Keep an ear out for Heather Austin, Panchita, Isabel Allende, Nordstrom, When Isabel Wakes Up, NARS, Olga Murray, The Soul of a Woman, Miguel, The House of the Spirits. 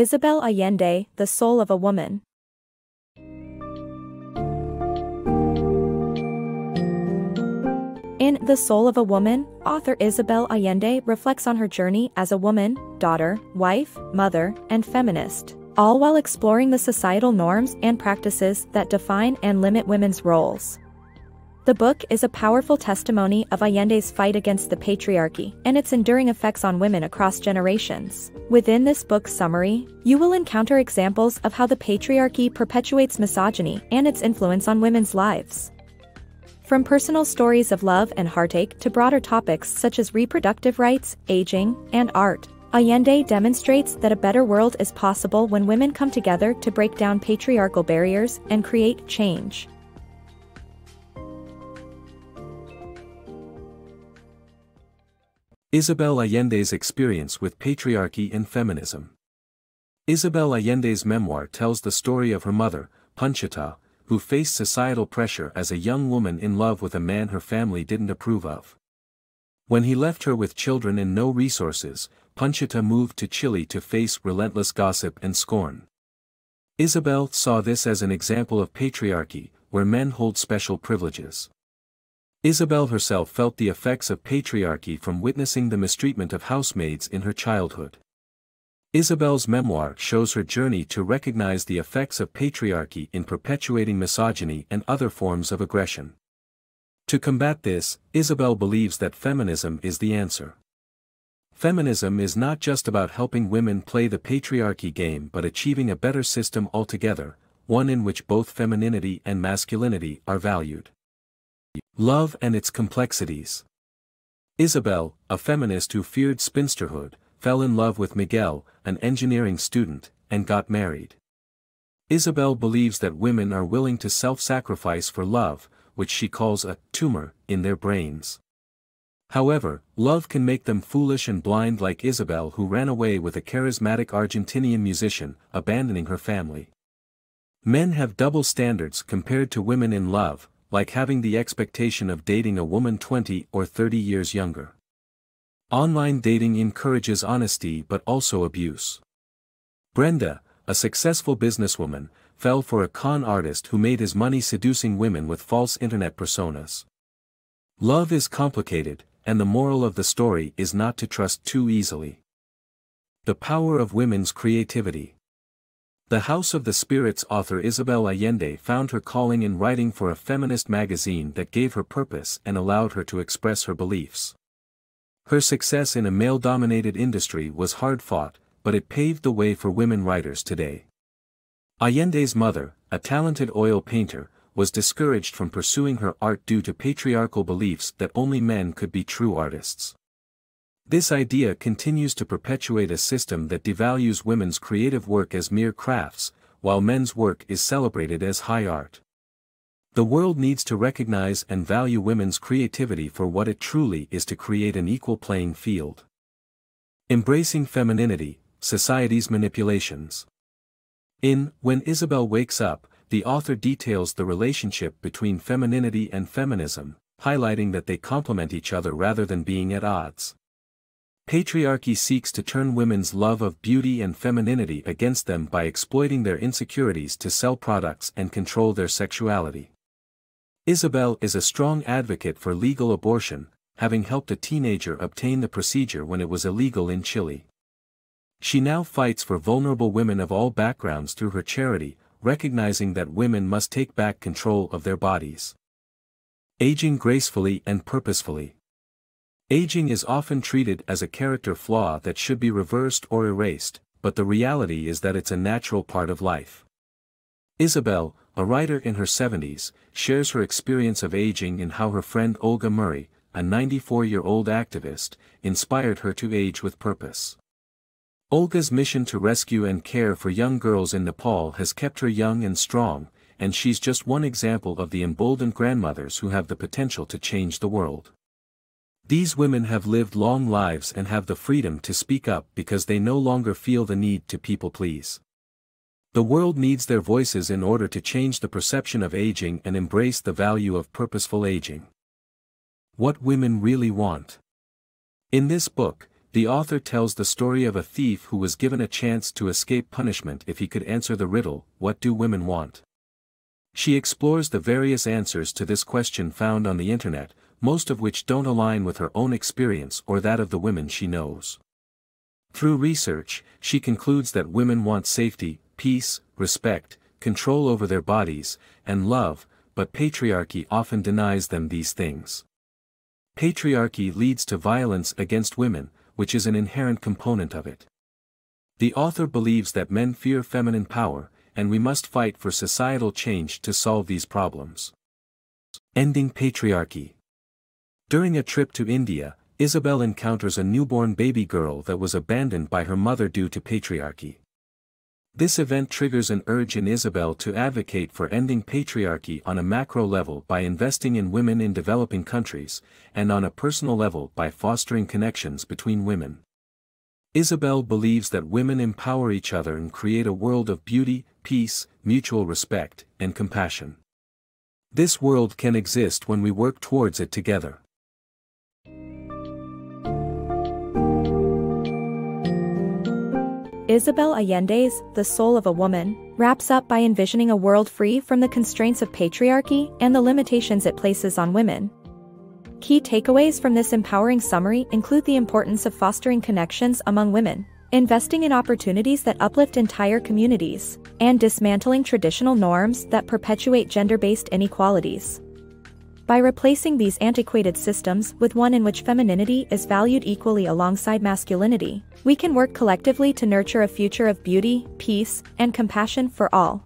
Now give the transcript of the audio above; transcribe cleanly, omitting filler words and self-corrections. Isabel Allende, The Soul of a Woman. In The Soul of a Woman, author Isabel Allende reflects on her journey as a woman, daughter, wife, mother, and feminist, all while exploring the societal norms and practices that define and limit women's roles. The book is a powerful testimony of Allende's fight against the patriarchy and its enduring effects on women across generations. Within this book's summary, you will encounter examples of how the patriarchy perpetuates misogyny and its influence on women's lives. From personal stories of love and heartache to broader topics such as reproductive rights, aging, and art, Allende demonstrates that a better world is possible when women come together to break down patriarchal barriers and create change. Isabel Allende's experience with patriarchy and feminism. Isabel Allende's memoir tells the story of her mother, Panchita, who faced societal pressure as a young woman in love with a man her family didn't approve of. When he left her with children and no resources, Panchita moved to Chile to face relentless gossip and scorn. Isabel saw this as an example of patriarchy, where men hold special privileges. Isabel herself felt the effects of patriarchy from witnessing the mistreatment of housemaids in her childhood. Isabel's memoir shows her journey to recognize the effects of patriarchy in perpetuating misogyny and other forms of aggression. To combat this, Isabel believes that feminism is the answer. Feminism is not just about helping women play the patriarchy game but achieving a better system altogether, one in which both femininity and masculinity are valued. Love and its complexities. Isabel, a feminist who feared spinsterhood, fell in love with Miguel, an engineering student, and got married. Isabel believes that women are willing to self-sacrifice for love, which she calls a tumor in their brains. However, love can make them foolish and blind, like Isabel, who ran away with a charismatic Argentinian musician, abandoning her family. Men have double standards compared to women in love, like having the expectation of dating a woman 20 or 30 years younger. Online dating encourages honesty but also abuse. Brenda, a successful businesswoman, fell for a con artist who made his money seducing women with false internet personas. Love is complicated, and the moral of the story is not to trust too easily. The power of women's creativity. The House of the Spirits author Isabel Allende found her calling in writing for a feminist magazine that gave her purpose and allowed her to express her beliefs. Her success in a male-dominated industry was hard-fought, but it paved the way for women writers today. Allende's mother, a talented oil painter, was discouraged from pursuing her art due to patriarchal beliefs that only men could be true artists. This idea continues to perpetuate a system that devalues women's creative work as mere crafts, while men's work is celebrated as high art. The world needs to recognize and value women's creativity for what it truly is, to create an equal playing field. Embracing femininity, society's manipulations. In When Isabel Wakes Up, the author details the relationship between femininity and feminism, highlighting that they complement each other rather than being at odds. Patriarchy seeks to turn women's love of beauty and femininity against them by exploiting their insecurities to sell products and control their sexuality. Isabel is a strong advocate for legal abortion, having helped a teenager obtain the procedure when it was illegal in Chile. She now fights for vulnerable women of all backgrounds through her charity, recognizing that women must take back control of their bodies. Aging gracefully and purposefully. Aging is often treated as a character flaw that should be reversed or erased, but the reality is that it's a natural part of life. Isabel, a writer in her 70s, shares her experience of aging and how her friend Olga Murray, a 94-year-old activist, inspired her to age with purpose. Olga's mission to rescue and care for young girls in Nepal has kept her young and strong, and she's just one example of the emboldened grandmothers who have the potential to change the world. These women have lived long lives and have the freedom to speak up because they no longer feel the need to people please. The world needs their voices in order to change the perception of aging and embrace the value of purposeful aging. What women really want. In this book, The author tells the story of a thief who was given a chance to escape punishment if he could answer the riddle, "What do women want?" She explores the various answers to this question found on the internet, most of which don't align with her own experience or that of the women she knows. Through research, she concludes that women want safety, peace, respect, control over their bodies, and love, but patriarchy often denies them these things. Patriarchy leads to violence against women, which is an inherent component of it. The author believes that men fear feminine power, and we must fight for societal change to solve these problems. Ending patriarchy. During a trip to India, Isabel encounters a newborn baby girl that was abandoned by her mother due to patriarchy. This event triggers an urge in Isabel to advocate for ending patriarchy on a macro level by investing in women in developing countries, and on a personal level by fostering connections between women. Isabel believes that women empower each other and create a world of beauty, peace, mutual respect, and compassion. This world can exist when we work towards it together. Isabel Allende's The Soul of a Woman wraps up by envisioning a world free from the constraints of patriarchy and the limitations it places on women. Key takeaways from this empowering summary include the importance of fostering connections among women, investing in opportunities that uplift entire communities, and dismantling traditional norms that perpetuate gender-based inequalities. By replacing these antiquated systems with one in which femininity is valued equally alongside masculinity, we can work collectively to nurture a future of beauty, peace, and compassion for all.